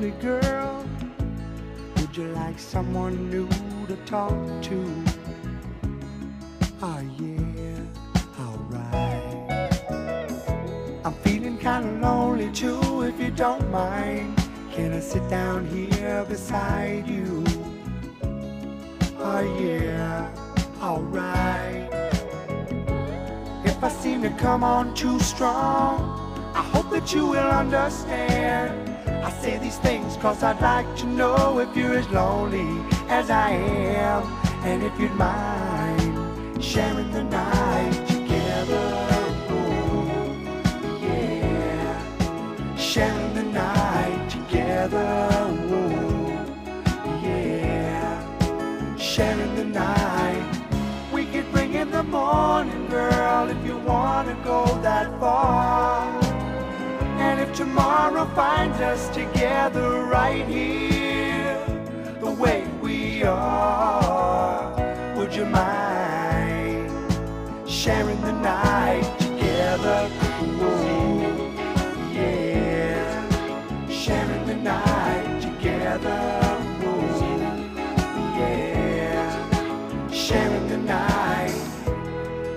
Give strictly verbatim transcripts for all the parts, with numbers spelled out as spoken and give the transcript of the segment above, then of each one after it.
lonely girl? Would you like someone new to talk to? Oh yeah, alright. I'm feeling kinda lonely too, if you don't mind. Can I sit down here beside you? Oh yeah, alright. If I seem to come on too strong, I hope that you will understand. I say these things cause I'd like to know if you're as lonely as I am, and if you'd mind sharing the night together. Oh, yeah, sharing the night together. Oh, yeah, sharing the night. We could bring in the morning, girl, if you wanna go that far. And if tomorrow finds us together right here, the way we are, would you mind sharing the night together? Ooh, yeah, sharing the night together. Ooh, yeah, sharing the night.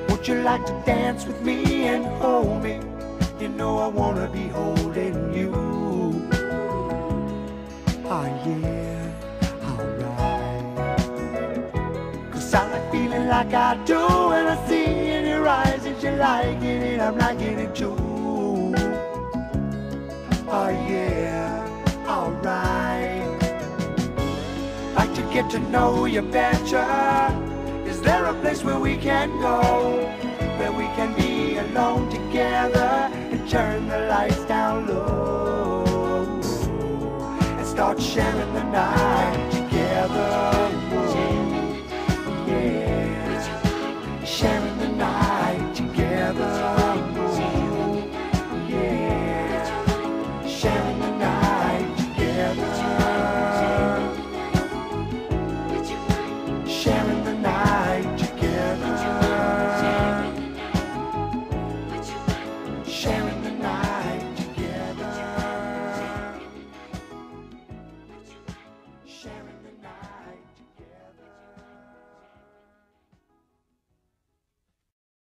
Would you like to dance with me and hold me? You know I wanna be holding you. Oh yeah, alright. Cause I like feeling like I do, and I see in your eyes that you're liking it, I'm liking it too. Oh yeah, alright. Like to get to know you better. Is there a place where we can go, where we can be alone together? Turn the lights down low and start sharing.